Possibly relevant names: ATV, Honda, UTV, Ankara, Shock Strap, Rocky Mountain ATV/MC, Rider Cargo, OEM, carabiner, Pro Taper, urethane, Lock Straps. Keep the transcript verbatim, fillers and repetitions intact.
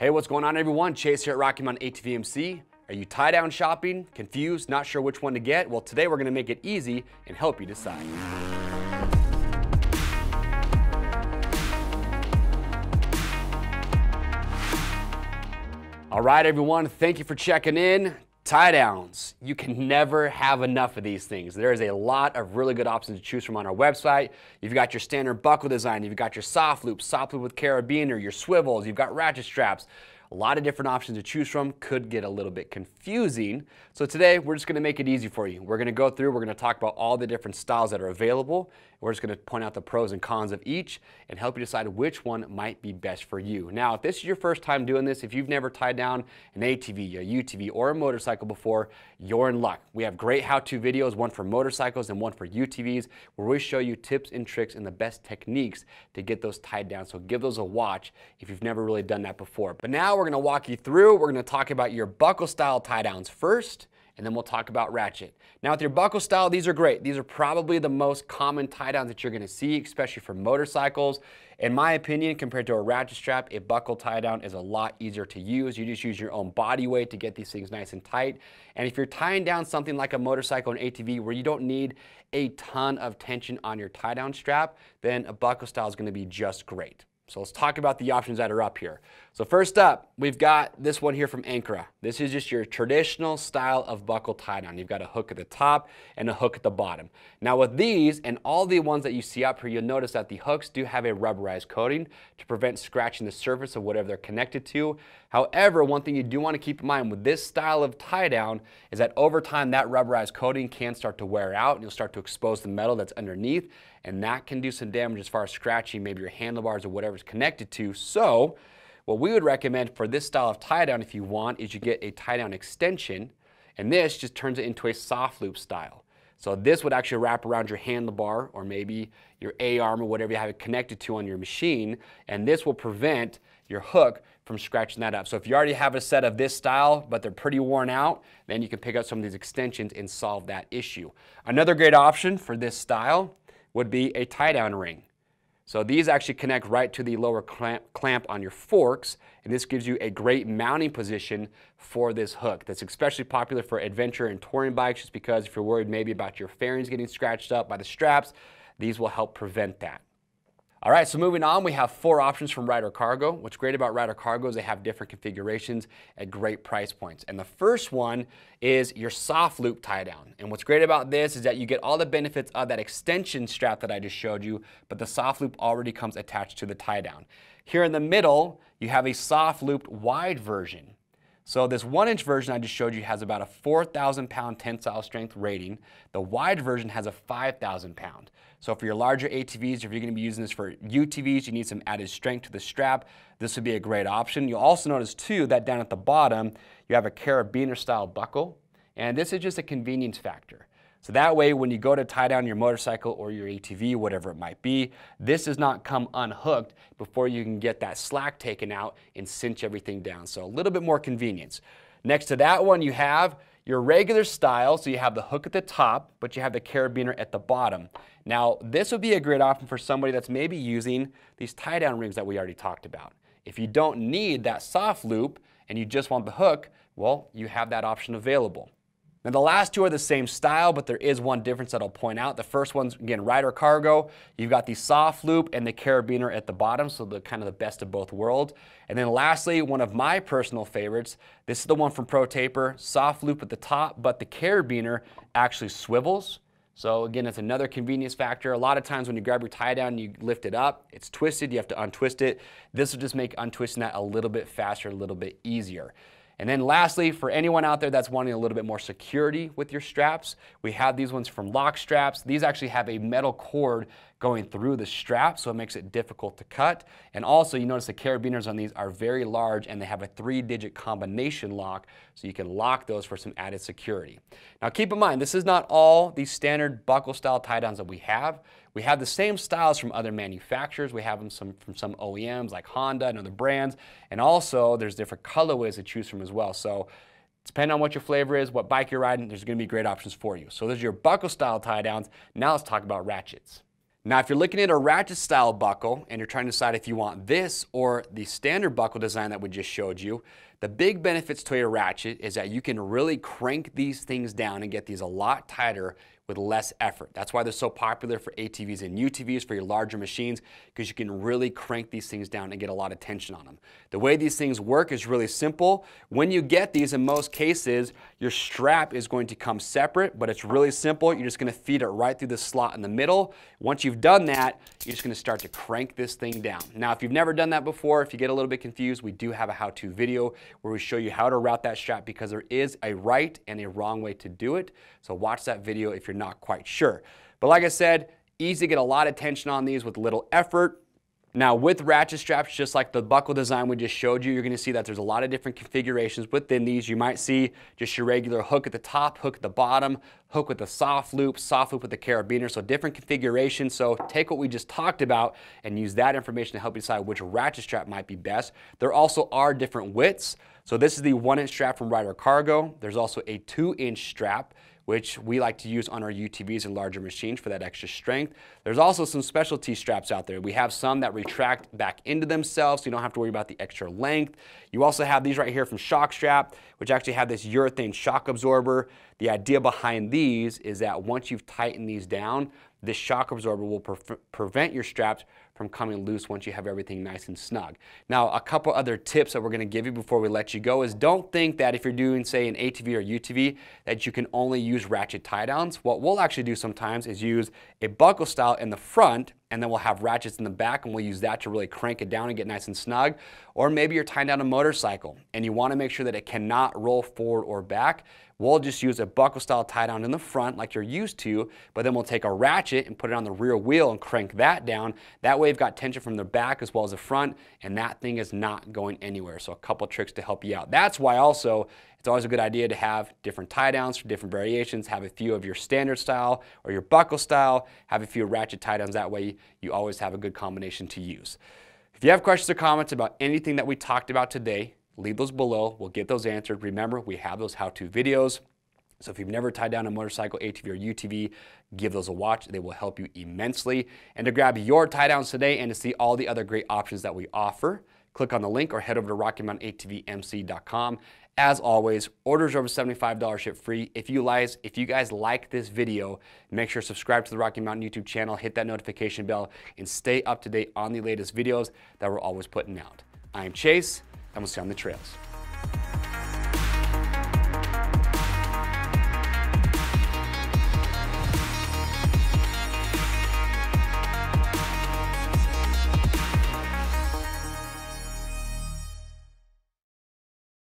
Hey, what's going on everyone? Chase here at Rocky Mountain A T V M C. Are you tie down shopping, confused, not sure which one to get? Well, today we're gonna make it easy and help you decide. All right, everyone, thank you for checking in. Tie downs, you can never have enough of these things. There is a lot of really good options to choose from on our website. You've got your standard buckle design, you've got your soft loop, soft loop with carabiner, your swivels, you've got ratchet straps. A lot of different options to choose from. Could get a little bit confusing. So today, we're just gonna make it easy for you. We're gonna go through, we're gonna talk about all the different styles that are available. We're just gonna point out the pros and cons of each and help you decide which one might be best for you. Now, if this is your first time doing this, if you've never tied down an A T V, a U T V, or a motorcycle before, you're in luck. We have great how-to videos, one for motorcycles and one for U T Vs, where we show you tips and tricks and the best techniques to get those tied down. So give those a watch if you've never really done that before. But now we're gonna walk you through, we're gonna talk about your buckle style tie downs first, and then we'll talk about ratchet. Now with your buckle style, these are great. These are probably the most common tie downs that you're gonna see, especially for motorcycles. In my opinion, compared to a ratchet strap, a buckle tie down is a lot easier to use. You just use your own body weight to get these things nice and tight. And if you're tying down something like a motorcycle and A T V where you don't need a ton of tension on your tie down strap, then a buckle style is gonna be just great. So let's talk about the options that are up here. So first up, we've got this one here from Ankara. This is just your traditional style of buckle tie down. You've got a hook at the top and a hook at the bottom. Now with these and all the ones that you see up here, you'll notice that the hooks do have a rubberized coating to prevent scratching the surface of whatever they're connected to. However, one thing you do want to keep in mind with this style of tie down is that over time that rubberized coating can start to wear out and you'll start to expose the metal that's underneath, and that can do some damage as far as scratching maybe your handlebars or whatever's connected to. So what we would recommend for this style of tie down, if you want, is you get a tie down extension, and this just turns it into a soft loop style. So this would actually wrap around your handlebar or maybe your A-arm or whatever you have it connected to on your machine, and this will prevent your hook from scratching that up. So if you already have a set of this style, but they're pretty worn out, then you can pick up some of these extensions and solve that issue. Another great option for this style would be a tie down ring. So these actually connect right to the lower clamp, clamp on your forks, and this gives you a great mounting position for this hook. That's especially popular for adventure and touring bikes, just because if you're worried maybe about your fairings getting scratched up by the straps, these will help prevent that. All right, so moving on, we have four options from Rider Cargo. What's great about Rider Cargo is they have different configurations at great price points. And the first one is your soft loop tie down. And what's great about this is that you get all the benefits of that extension strap that I just showed you, but the soft loop already comes attached to the tie down. Here in the middle, you have a soft looped wide version. So this one inch version I just showed you has about a four thousand pound tensile strength rating. The wide version has a five thousand pound. So for your larger A T Vs, if you're gonna be using this for U T Vs, you need some added strength to the strap, this would be a great option. You'll also notice too that down at the bottom, you have a carabiner style buckle, and this is just a convenience factor. So that way, when you go to tie down your motorcycle or your A T V, whatever it might be, this does not come unhooked before you can get that slack taken out and cinch everything down. So a little bit more convenience. Next to that one, you have your regular style. So you have the hook at the top, but you have the carabiner at the bottom. Now, this would be a great option for somebody that's maybe using these tie down rings that we already talked about. If you don't need that soft loop and you just want the hook, well, you have that option available. Now the last two are the same style, but there is one difference that I'll point out. The first one's, again, Rider Cargo. You've got the soft loop and the carabiner at the bottom, so the kind of the best of both worlds. And then lastly, one of my personal favorites, this is the one from Pro Taper, soft loop at the top, but the carabiner actually swivels. So again, it's another convenience factor. A lot of times when you grab your tie down and you lift it up, it's twisted, you have to untwist it. This will just make untwisting that a little bit faster, a little bit easier. And then lastly, for anyone out there that's wanting a little bit more security with your straps, we have these ones from Lock Straps. These actually have a metal cord going through the strap, so it makes it difficult to cut. And also, you notice the carabiners on these are very large and they have a three-digit combination lock, so you can lock those for some added security. Now keep in mind, this is not all the standard buckle-style tie-downs that we have. We have the same styles from other manufacturers. We have them some, from some O E Ms like Honda and other brands. And also, there's different colorways to choose from as well. So, depending on what your flavor is, what bike you're riding, there's gonna be great options for you. So, those are your buckle style tie downs. Now, let's talk about ratchets. Now, if you're looking at a ratchet style buckle and you're trying to decide if you want this or the standard buckle design that we just showed you, the big benefits to a ratchet is that you can really crank these things down and get these a lot tighter with less effort. That's why they're so popular for A T Vs and U T Vs, for your larger machines, because you can really crank these things down and get a lot of tension on them. The way these things work is really simple. When you get these, in most cases, your strap is going to come separate, but it's really simple. You're just gonna feed it right through the slot in the middle. Once you've done that, you're just gonna start to crank this thing down. Now, if you've never done that before, if you get a little bit confused, we do have a how-to video where we show you how to route that strap, because there is a right and a wrong way to do it. So watch that video if you're not quite sure. But like I said, easy to get a lot of tension on these with little effort. Now, with ratchet straps, just like the buckle design we just showed you, you're going to see that there's a lot of different configurations within these. You might see just your regular hook at the top, hook at the bottom, hook with a soft loop, soft loop with the carabiner, so different configurations. So take what we just talked about and use that information to help you decide which ratchet strap might be best. There also are different widths. So this is the one inch strap from Rider Cargo. There's also a two inch strap, which we like to use on our U T Vs and larger machines for that extra strength. There's also some specialty straps out there. We have some that retract back into themselves, so you don't have to worry about the extra length. You also have these right here from Shock Strap, which actually have this urethane shock absorber. The idea behind these is that once you've tightened these down, this shock absorber will pre- prevent your straps from coming loose once you have everything nice and snug. Now, a couple other tips that we're gonna give you before we let you go is don't think that if you're doing, say, an A T V or U T V, that you can only use ratchet tie downs. What we'll actually do sometimes is use a buckle style in the front, and then we'll have ratchets in the back, and we'll use that to really crank it down and get nice and snug. Or maybe you're tying down a motorcycle and you wanna make sure that it cannot roll forward or back. We'll just use a buckle style tie down in the front like you're used to, but then we'll take a ratchet and put it on the rear wheel and crank that down. That way you've got tension from the back as well as the front, and that thing is not going anywhere. So a couple tricks to help you out. That's why also it's always a good idea to have different tie downs for different variations. Have a few of your standard style or your buckle style, have a few ratchet tie downs. That way you always have a good combination to use. If you have questions or comments about anything that we talked about today, leave those below. We'll get those answered. Remember, we have those how-to videos. So if you've never tied down a motorcycle, A T V, or U T V, give those a watch. They will help you immensely. And to grab your tie downs today and to see all the other great options that we offer, click on the link or head over to Rocky Mountain A T V M C dot com. As always, orders over seventy-five dollars ship free. If you guys, if you guys like this video, make sure to subscribe to the Rocky Mountain YouTube channel, hit that notification bell, and stay up to date on the latest videos that we're always putting out. I'm Chase, and we'll see you on the trails.